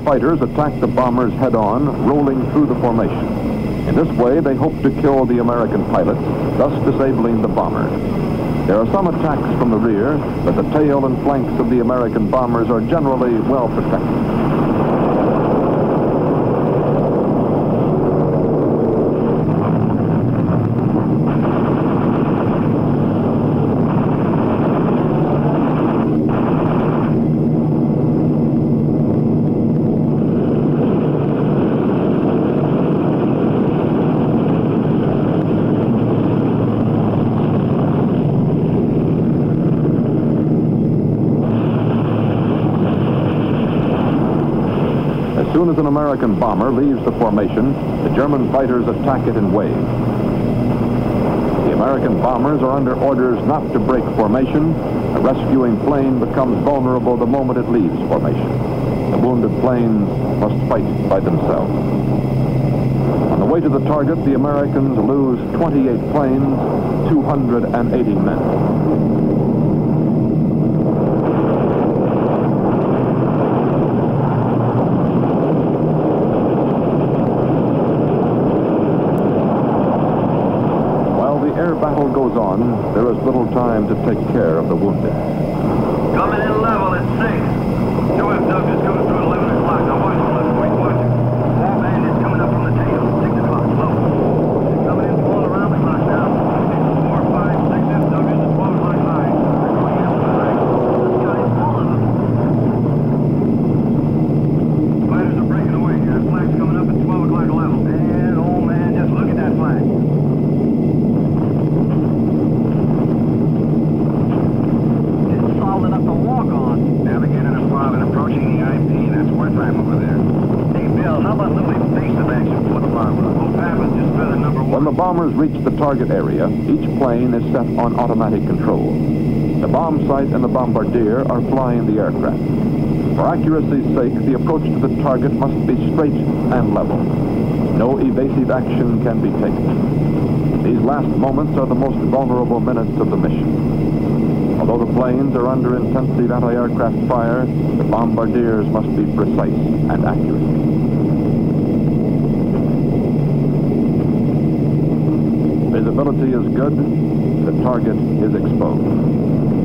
German fighters attacked the bombers head-on, rolling through the formation. In this way, they hoped to kill the American pilots, thus disabling the bomber. There are some attacks from the rear, but the tail and flanks of the American bombers are generally well protected. As soon as an American bomber leaves the formation, the German fighters attack it in waves. The American bombers are under orders not to break formation. The rescuing plane becomes vulnerable the moment it leaves formation. The wounded planes must fight by themselves. On the way to the target, the Americans lose 28 planes, 280 men. Battle goes on, there is little time to take care of the wounded. Coming in level at 6. Joe F. Doug just goes through 11 o'clock. Now watch the left wing, watch it. That man is coming up from the tail. 6 o'clock, slow. They're coming in all around the clock now. 4, 5, 6, F. Doug is at 12 o'clock line. They're going down the line. This guy is all of them. Fighters are breaking away here. The flag's coming up at 12 o'clock level. And, oh man, just look at that flag. When the bombers reach the target area, each plane is set on automatic control. The bomb sight and the bombardier are flying the aircraft. For accuracy's sake, the approach to the target must be straight and level. No evasive action can be taken. These last moments are the most vulnerable minutes of the mission. Although the planes are under intensive anti-aircraft fire, the bombardiers must be precise and accurate. Visibility is good, the target is exposed.